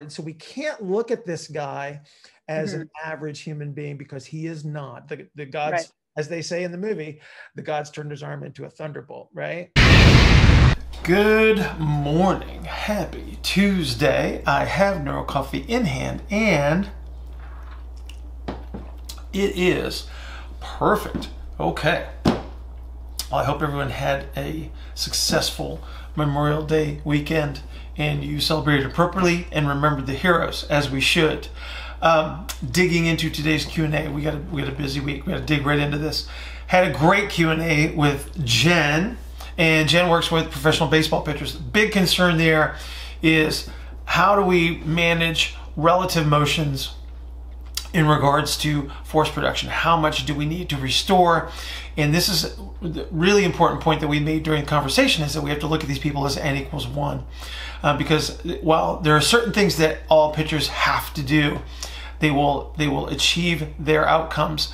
And so we can't look at this guy as an average human being, because he is not. The God's, as they say in the movie, the God's turned his arm into a thunderbolt, right? Good morning. Happy Tuesday. I have Neuro Coffee in hand, and it is perfect. Okay. Well, I hope everyone had a successful Memorial Day weekend and you celebrated properly and remembered the heroes, as we should. Digging into today's Q&A, we got a busy week. We got to dig right into this. Had a great Q&A with Jen, and Jen works with professional baseball pitchers. The big concern there is, how do we manage relative motions in regards to force production? How much do we need to restore? And this is a really important point that we made during the conversation, is that we have to look at these people as N equals 1, because while there are certain things that all pitchers have to do, they will achieve their outcomes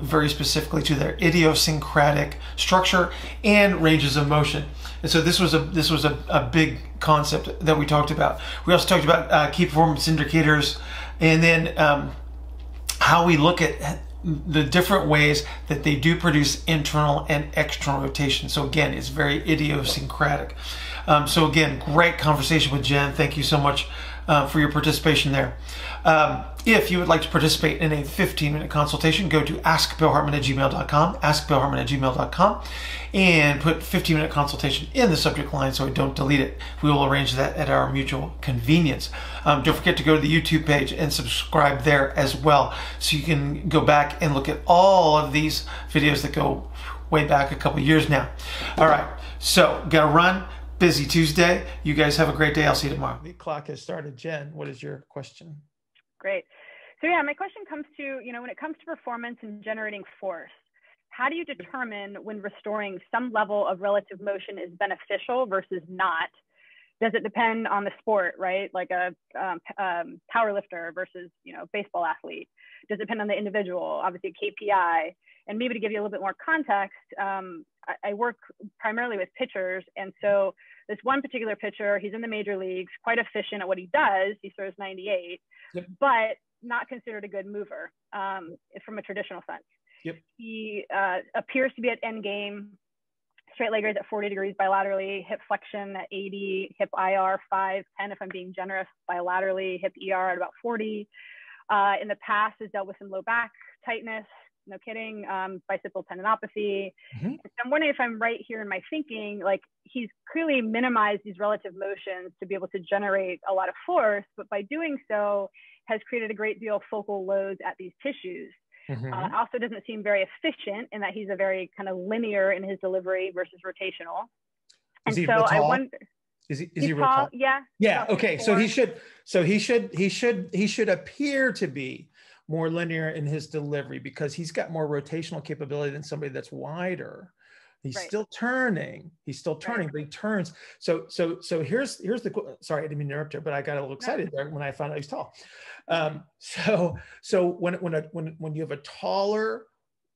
very specifically to their idiosyncratic structure and ranges of motion. And so this was a big concept that we talked about. We also talked about key performance indicators, and then how we look at the different ways that they do produce internal and external rotation. So again, it's very idiosyncratic. So again, great conversation with Jen. Thank you so much for your participation there. If you would like to participate in a 15-minute consultation, go to askbillhartman@gmail.com, askbillhartman@gmail.com, and put 15-minute consultation in the subject line so I don't delete it. We will arrange that at our mutual convenience. Don't forget to go to the YouTube page and subscribe there as well, so you can go back and look at all of these videos that go way back a couple years now. All right, so gotta run. Busy Tuesday. You guys have a great day. I'll see you tomorrow. The clock has started. Jen, what is your question? Great. So yeah, my question comes to, when it comes to performance and generating force, how do you determine when restoring some level of relative motion is beneficial versus not? Does it depend on the sport, right? Like a power lifter versus, baseball athlete. Does it depend on the individual? Obviously KPI. And maybe to give you a little bit more context, I work primarily with pitchers. And so this one particular pitcher, he's in the major leagues, quite efficient at what he does. He throws 98, yep, but not considered a good mover from a traditional sense. Yep. He appears to be at end game, straight leg raise at 40 degrees bilaterally, hip flexion at 80, hip IR 510 if I'm being generous bilaterally, hip ER at about 40. In the past has dealt with some low back tightness, no kidding, bicipital tendinopathy. I'm wondering if I'm right here in my thinking, like he's clearly minimized these relative motions to be able to generate a lot of force, but by doing so has created a great deal of focal loads at these tissues. Also doesn't seem very efficient in that he's a very kind of linear in his delivery versus rotational. And so I wonder, is he real tall? Yeah. Yeah. Okay. So he should appear to be more linear in his delivery because he's got more rotational capability than somebody that's wider. He's still turning. He's still turning, but he turns. So here's the, sorry, I didn't mean to interrupt her, but I got a little excited there when I found out he's tall. So when you have a taller,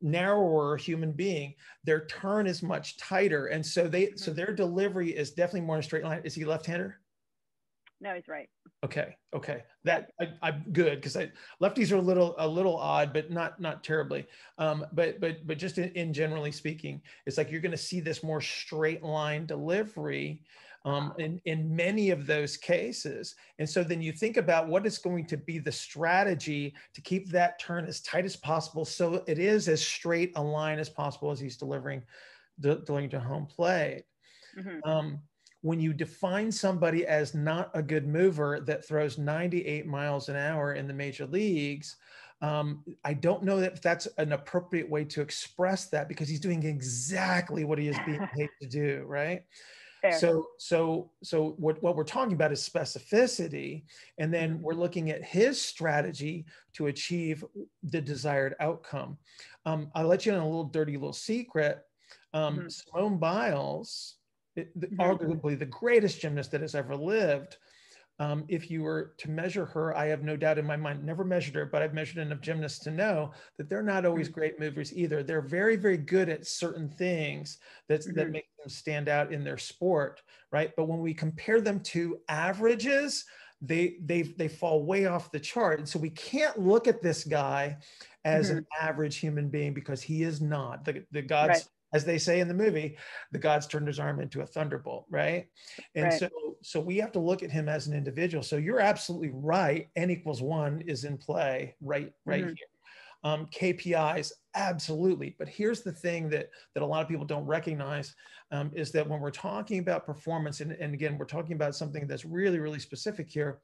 narrower human being, their turn is much tighter, and so their delivery is definitely more in a straight line. Is he left-hander? No, he's right. Okay. Okay. That I'm good. Cause lefties are a little odd, but not terribly. But just in generally speaking, it's like, you're going to see this more straight line delivery in many of those cases. And so then you think about what is going to be the strategy to keep that turn as tight as possible, so it is as straight a line as possible as he's delivering to home plate. When you define somebody as not a good mover that throws 98 miles an hour in the major leagues, I don't know that that's an appropriate way to express that, because he's doing exactly what he is being paid to do, right? Fair. So what we're talking about is specificity, and then we're looking at his strategy to achieve the desired outcome. I'll let you in a little dirty little secret. Simone Biles, arguably the greatest gymnast that has ever lived. If you were to measure her, I have no doubt in my mind, never measured her, but I've measured enough gymnasts to know that they're not always great movers either. They're very, very good at certain things that make them stand out in their sport, right? But when we compare them to averages, they fall way off the chart. And so we can't look at this guy as an average human being, because he is not. The God's, as they say in the movie, the God's turned his arm into a thunderbolt, right? And so we have to look at him as an individual. So you're absolutely right. N=1 is in play right here. KPIs, absolutely. But here's the thing that a lot of people don't recognize, is that when we're talking about performance, and again, we're talking about something that's really, really specific here,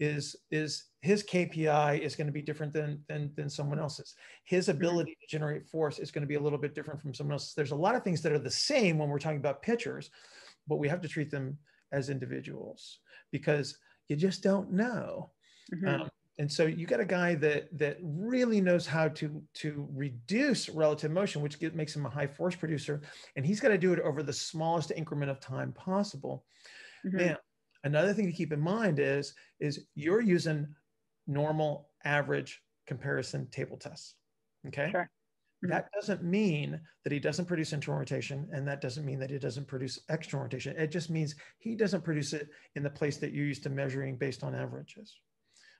is his KPI is going to be different than someone else's. His ability to generate force is going to be a little bit different from someone else's. There's a lot of things that are the same when we're talking about pitchers, but we have to treat them as individuals, because you just don't know. And so you got a guy that really knows how to reduce relative motion, which makes him a high force producer, and he's got to do it over the smallest increment of time possible. Now, another thing to keep in mind is you're using normal average comparison table tests. Okay. Sure. That doesn't mean that he doesn't produce internal rotation, and that doesn't mean that he doesn't produce external rotation. It just means he doesn't produce it in the place that you're used to measuring based on averages.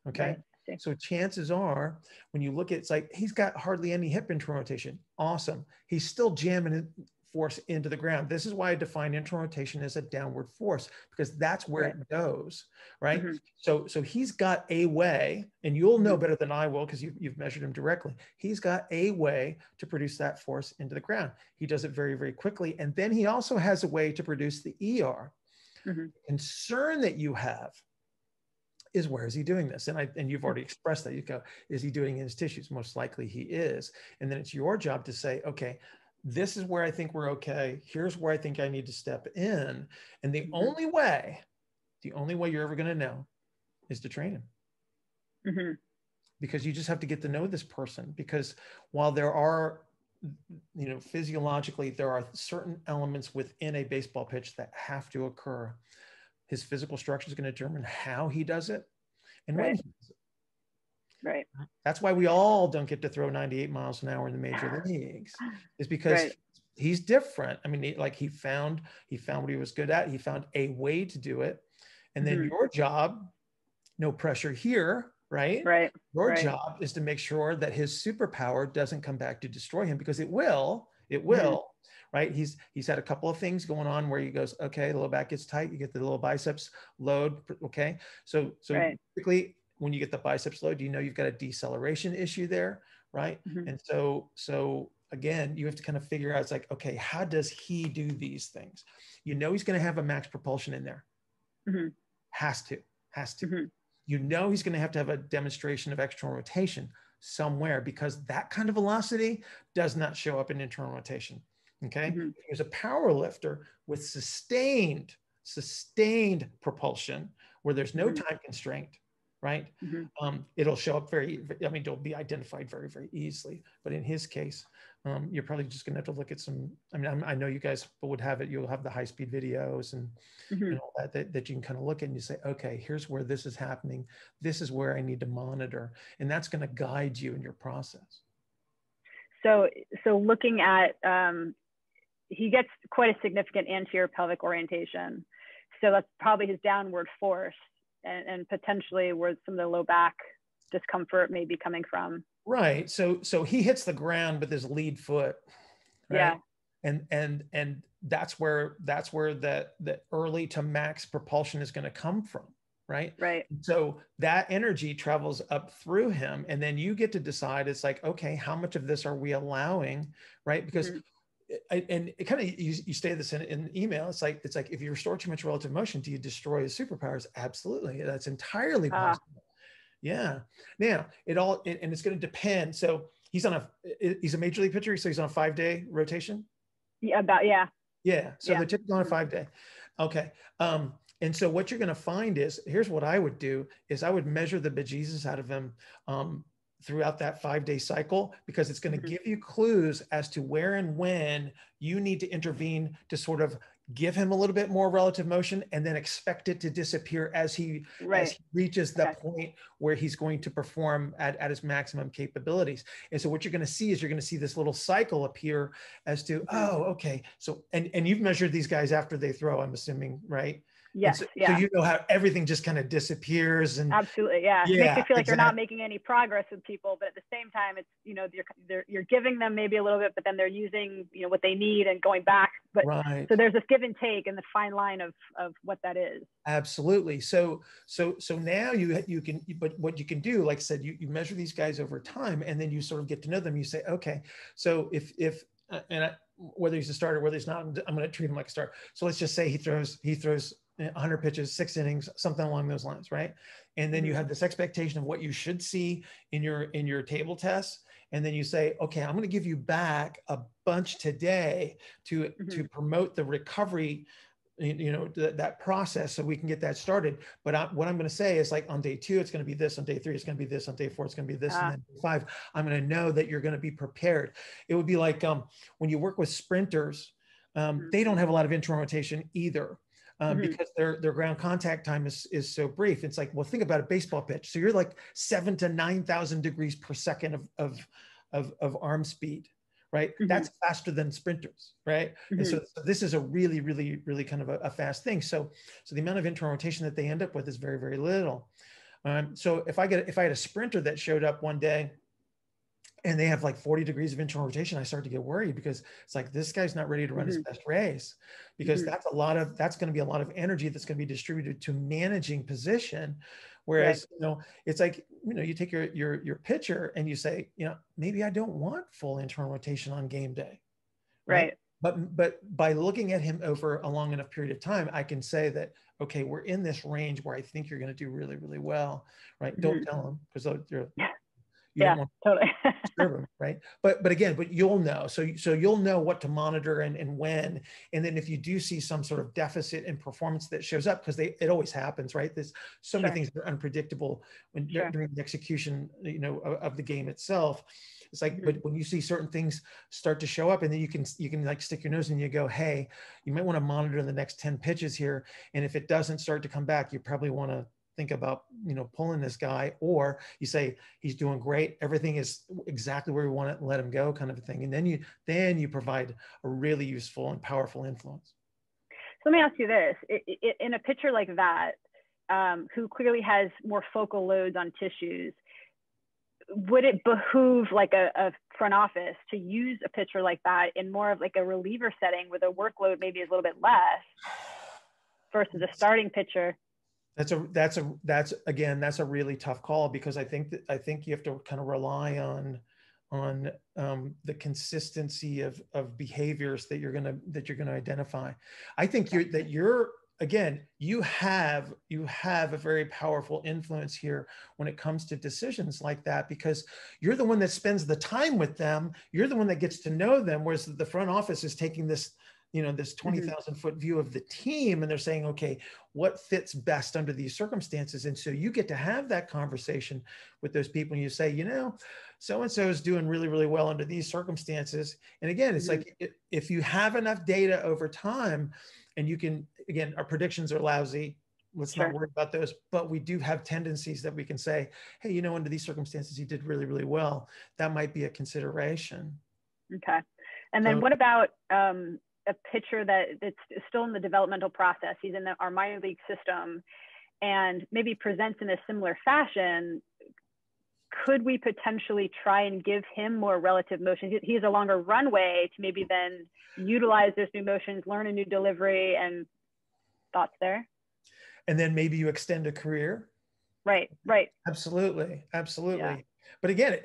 Okay. Right. So chances are, when you look at, it's like, he's got hardly any hip internal rotation. Awesome. He's still jamming force into the ground. This is why I define internal rotation as a downward force, because that's where it goes. Right. So he's got a way, and you'll know better than I will, because you've measured him directly. He's got a way to produce that force into the ground. He does it very, very quickly. And then he also has a way to produce the ER. The concern that you have is, where is he doing this? And you've already expressed that. You go, is he doing it in his tissues? Most likely he is. And then it's your job to say, okay, this is where I think we're okay. Here's where I think I need to step in. And the only way, you're ever gonna know is to train him. Because you just have to get to know this person, because while there are, physiologically, there are certain elements within a baseball pitch that have to occur. His physical structure is going to determine how he does it and when he does it. Right. That's why we all don't get to throw 98 miles an hour in the major leagues, is because he's different. I mean, he found what he was good at. He found a way to do it. And then your job, no pressure here, right? Your job is to make sure that his superpower doesn't come back to destroy him, because it will. Right? He's had a couple of things going on where he goes, okay, the low back gets tight, you get the little biceps load. Okay. So typically when you get the biceps load, you know, you've got a deceleration issue there. Right. And so again, you have to kind of figure out, it's like, okay, how does he do these things? You know, he's going to have a max propulsion in there. Has to, you know, he's going to have a demonstration of external rotation somewhere, because that kind of velocity does not show up in internal rotation. Okay. He was a power lifter with sustained propulsion, where there's no time constraint, right? It'll show up it'll be identified very, very easily. But in his case, you're probably just going to have to look at some, I know you guys would have it, you'll have the high speed videos and, and all that you can kind of look at and you say, okay, here's where this is happening. This is where I need to monitor. And that's going to guide you in your process. So looking at, he gets quite a significant anterior pelvic orientation. So that's probably his downward force and potentially where some of the low back discomfort may be coming from. Right. So he hits the ground with his lead foot. Right? Yeah. And that's where the early to max propulsion is going to come from. Right. Right. So that energy travels up through him, and then you get to decide, it's like, okay, how much of this are we allowing? Right. Because and it kind of, you say this in email, it's like if you restore too much relative motion, do you destroy his superpowers? Absolutely. That's entirely possible. Yeah. Now and it's going to depend. So he's a major league pitcher. So he's on a 5-day rotation. Yeah. Yeah. So they're typically on a 5-day. Okay. And so what you're going to find is, here's what I would do is I would measure the bejesus out of him throughout that 5-day cycle, because it's going to give you clues as to where and when you need to intervene to sort of give him a little bit more relative motion, and then expect it to disappear as he reaches the point where he's going to perform at his maximum capabilities. And so what you're going to see is this little cycle appear as to, oh, okay. So, and you've measured these guys after they throw, I'm assuming, right? Yes. So, yeah. So you know how everything just kind of disappears and absolutely. Yeah. It makes you feel like you're not making any progress with people, but at the same time, it's, you know, you're giving them maybe a little bit, but then they're using, you know, what they need and going back. But right. So there's this give and take and the fine line of what that is. Absolutely. So now you can, but what you can do, like I said, you measure these guys over time and then you sort of get to know them. You say, okay, so if whether he's a starter, whether he's not, I'm going to treat him like a starter. So let's just say he throws 100 pitches, 6 innings, something along those lines, right? And then you have this expectation of what you should see in your table tests. And then you say, okay, I'm going to give you back a bunch today to promote the recovery, you know, that process so we can get that started. But what I'm going to say is, like, on day 2, it's going to be this, on day 3, it's going to be this, on day 4, it's going to be this, and then day 5, I'm going to know that you're going to be prepared. It would be like when you work with sprinters, they don't have a lot of internal rotation either. Because their ground contact time is so brief. It's like, well, think about a baseball pitch. So you're like 7,000 to 9,000 degrees per second of arm speed, right? That's faster than sprinters, right? And so this is a really, really, really kind of a fast thing. So the amount of internal rotation that they end up with is very, very little. So if I had a sprinter that showed up one day and they have like 40 degrees of internal rotation, I start to get worried, because it's like, this guy's not ready to run his best race, because that's going to be a lot of energy that's going to be distributed to managing position. Whereas, you know, it's like, you know, you take your pitcher and you say, you know, maybe I don't want full internal rotation on game day. Right. But by looking at him over a long enough period of time, I can say that, okay, we're in this range where I think you're going to do really, really well. Right. Don't tell him, because they're you don't want to disturb them, right? But you'll know. So you'll know what to monitor and when. And then if you do see some sort of deficit in performance that shows up, because it always happens, right? There's so many things that are unpredictable during the execution, you know, of the game itself. It's like, but when you see certain things start to show up, and then you can like stick your nose in and you go, hey, you might want to monitor the next 10 pitches here. And if it doesn't start to come back, you probably want to think about, you know, pulling this guy. Or you say, he's doing great, everything is exactly where we want it, let him go, kind of a thing. And then you provide a really useful and powerful influence. So let me ask you this, in a pitcher like that, who clearly has more focal loads on tissues, would it behoove like a front office to use a pitcher like that in more of like a reliever setting where the workload maybe is a little bit less versus a starting pitcher? That's a really tough call, because I think you have to kind of rely on the consistency of behaviors that you're going to identify. I think you have a very powerful influence here when it comes to decisions like that, because you're the one that spends the time with them. You're the one that gets to know them, whereas the front office is taking this, you know, this 20,000 foot view of the team, and they're saying, okay, what fits best under these circumstances? And so you get to have that conversation with those people, and you say, you know, so-and-so is doing really, really well under these circumstances. And again, it's like, if you have enough data over time, and you can, again, our predictions are lousy, let's not worry about those, but we do have tendencies that we can say, hey, you know, under these circumstances, he did really, really well. That might be a consideration. Okay. And then what about, a pitcher that's still in the developmental process, he's in our minor league system, and maybe presents in a similar fashion? Could we potentially try and give him more relative motion? He has a longer runway to maybe then utilize those new motions, learn a new delivery. And thoughts there? And then maybe you extend a career. Right. Absolutely. Yeah. But again,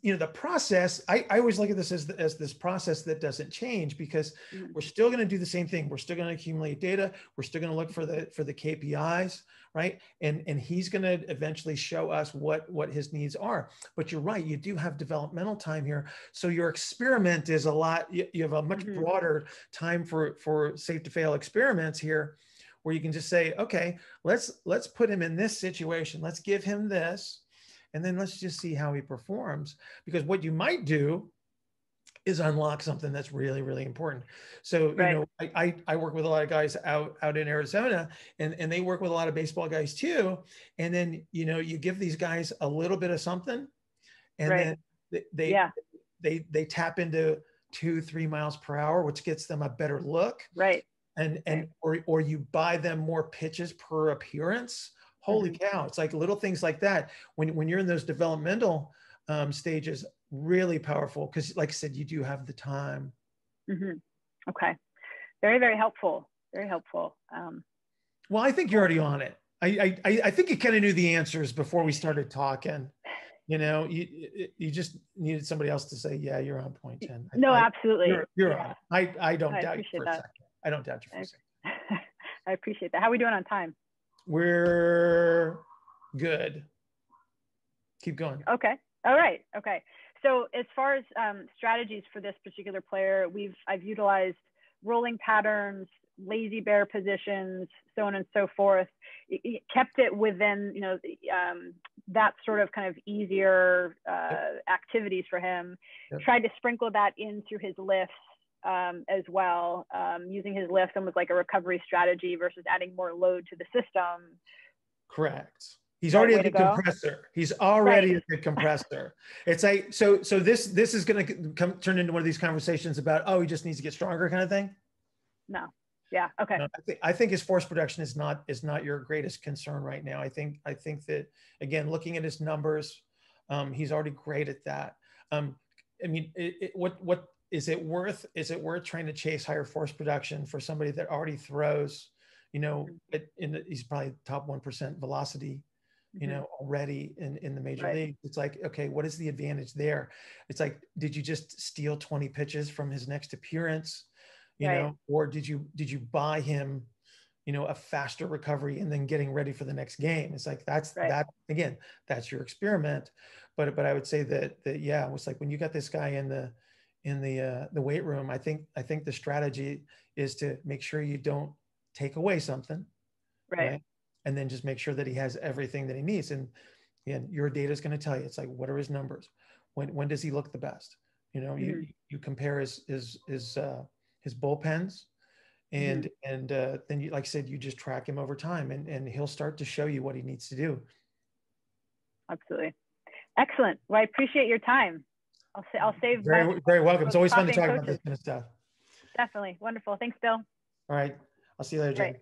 you know, the process, I always look at this as this process that doesn't change, because we're still going to do the same thing. We're still going to accumulate data. We're still going to look for the KPIs, right? And he's going to eventually show us what his needs are. But you're right, you do have developmental time here. So your experiment is a lot, you have a much broader time for safe to fail experiments here, where you can just say, okay, let's put him in this situation. Let's give him this. And then let's just see how he performs, because what you might do is unlock something that's really, really important. So, you know, I work with a lot of guys out in Arizona, and they work with a lot of baseball guys too. And then, you know, you give these guys a little bit of something, and then they tap into 2-3 miles per hour, which gets them a better look. Right. or you buy them more pitches per appearance. Holy cow. It's like little things like that. When you're in those developmental stages, really powerful. Because like I said, you do have the time. Mm-hmm. Okay. Very, very helpful. Very helpful. Well, I think you're already on it. I think you kind of knew the answers before we started talking. You know, you just needed somebody else to say, yeah, you're on point 10. Absolutely. You're on it. I don't doubt you for a second. I don't doubt you for a second. I appreciate that. How are we doing on time? We're good. Keep going. Okay. All right. Okay. So as far as strategies for this particular player, I've utilized rolling patterns, lazy bear positions, so on and so forth. It kept it within, you know, that sort of kind of easier activities for him. Yep. Tried to sprinkle that in through his lifts as well, using his lifts almost like a recovery strategy versus adding more load to the system. Correct. He's already a good compressor. He's already a good compressor. It's like, so this is going to turn into one of these conversations about, oh, he just needs to get stronger kind of thing. No. Yeah. Okay. No, I think his force production is not your greatest concern right now. I think that, again, looking at his numbers, he's already great at that. I mean, what is it worth trying to chase higher force production for somebody that already throws, you know, he's probably top 1% velocity, you know, already in the major league. It's like, okay, what is the advantage there? It's like, did you just steal 20 pitches from his next appearance? You know, or did you buy him, you know, a faster recovery and then getting ready for the next game? It's like, that's your experiment. But I would say that, yeah, it was like when you got this guy in the weight room, I think the strategy is to make sure you don't take away something. Right. And then just make sure that he has everything that he needs. And again, your data is going to tell you, it's like, what are his numbers? When does he look the best? You know, you compare his bullpens, and then you, like I said, you just track him over time, and he'll start to show you what he needs to do. Absolutely, excellent. Well, I appreciate your time. I'll save. Very welcome. It's always fun to talk about this kind of stuff. Definitely wonderful. Thanks, Bill. All right, I'll see you later, Jay.